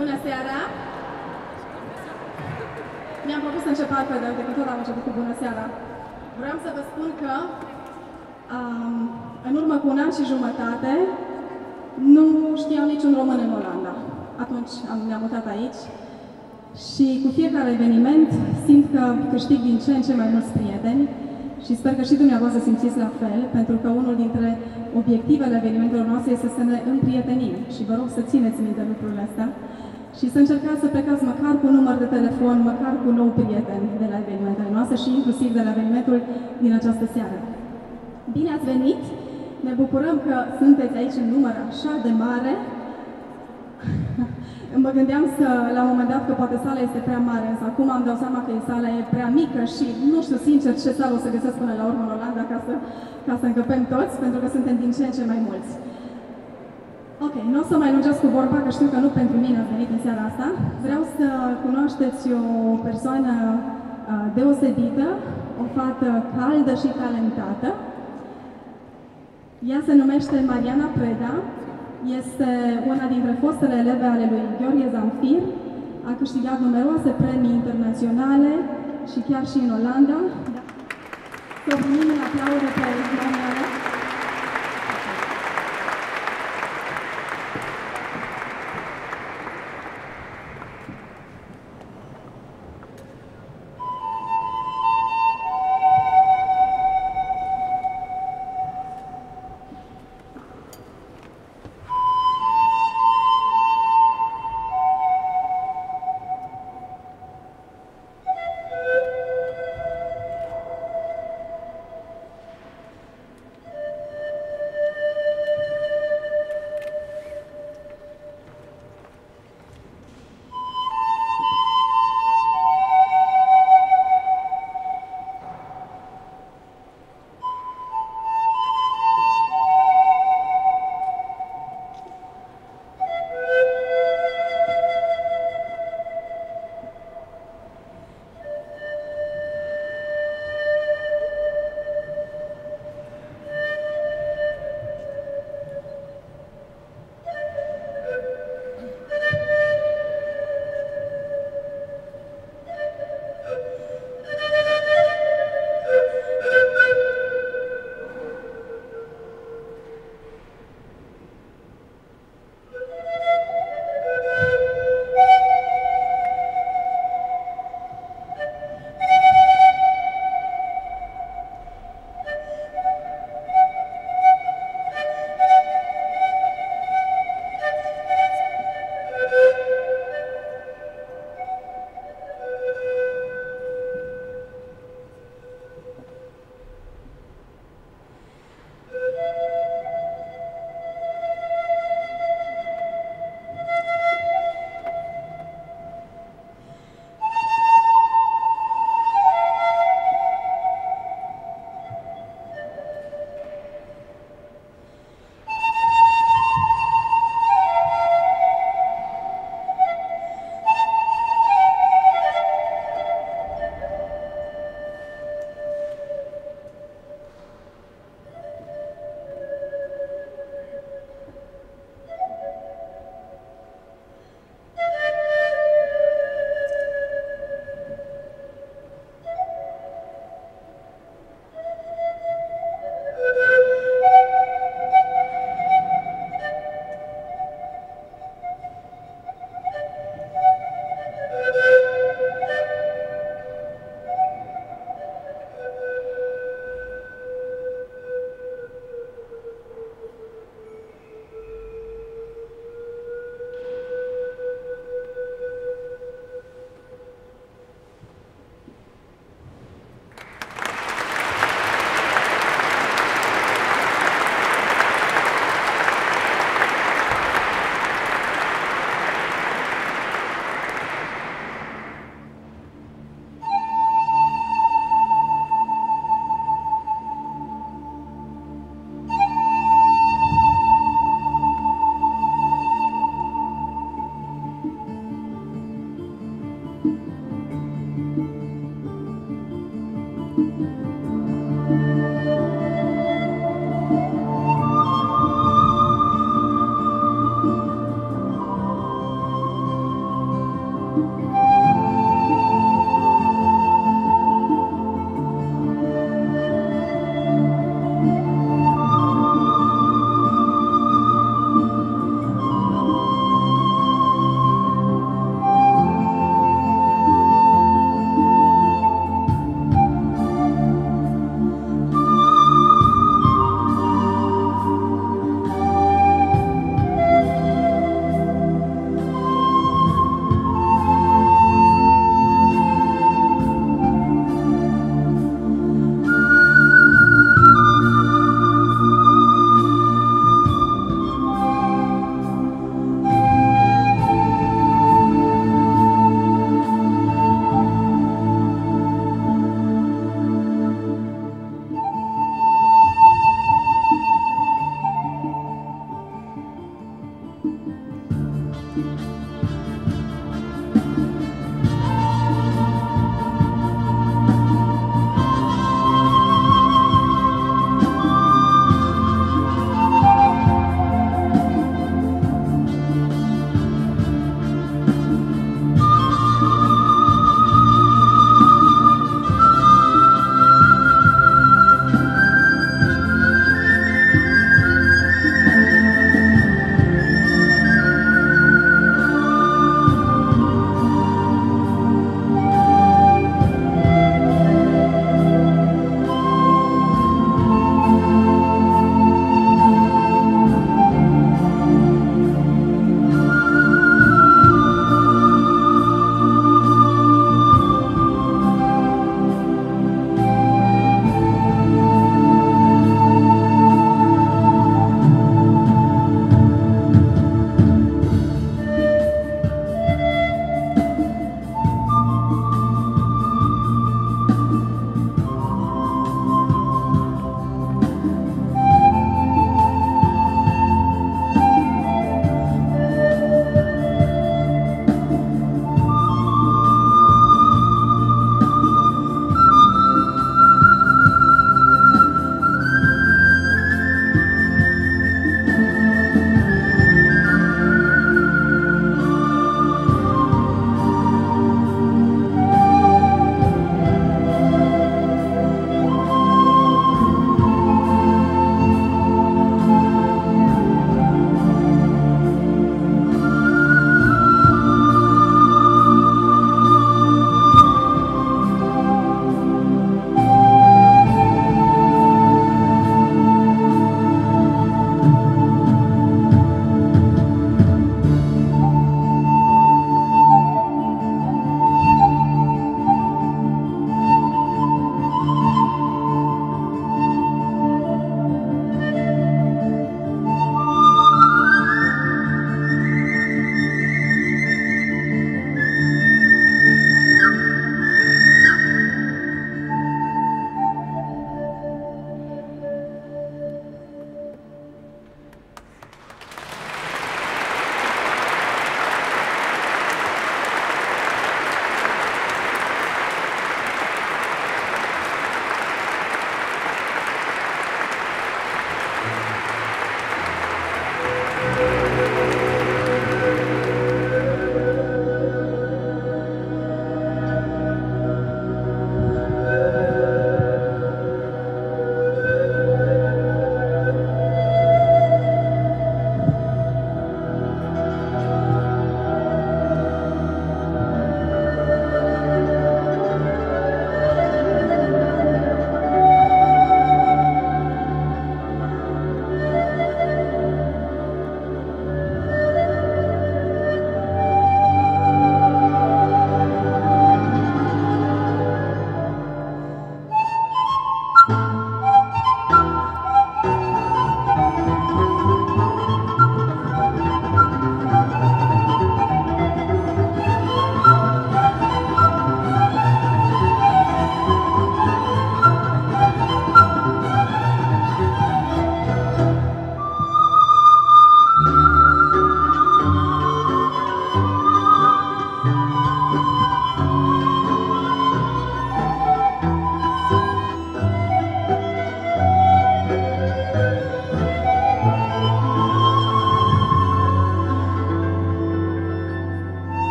Bună seara! Mi-am propus să încep altfel, de când tot am început cu bună seara. Vreau să vă spun că în urmă cu 1 an și jumătate nu știam niciun român în Olanda. Atunci ne-am mutat aici și cu fiecare eveniment simt că câștig din ce în ce mai mulți prieteni și sper că și dumneavoastră simțiți la fel, pentru că unul dintre obiectivele evenimentelor noastre este să ne împrietenim și vă rog să țineți minte lucrurile astea și să încercați să plecați măcar cu număr de telefon, măcar cu nou prieten de la evenimentele noastre și inclusiv de la evenimentul din această seară. Bine ați venit! Ne bucurăm că sunteți aici în număr așa de mare. Mă gândeam să, la un moment dat că poate sala este prea mare, însă acum am dau seama că sala e prea mică și nu știu sincer ce sală o să găsesc până la urmă în Olanda ca să încăpem toți, pentru că suntem din ce în ce mai mulți. Ok, nu o să mai lungesc cu vorba, că știu că nu pentru mine a venit în seara asta. Vreau să cunoașteți o persoană deosebită, o fată caldă și talentată. Ea se numește Mariana Preda. Este una dintre fostele eleve ale lui Gheorghe Zamfir, a câștigat numeroase premii internaționale și chiar și în Olanda. Să primim în aplauze pe doamna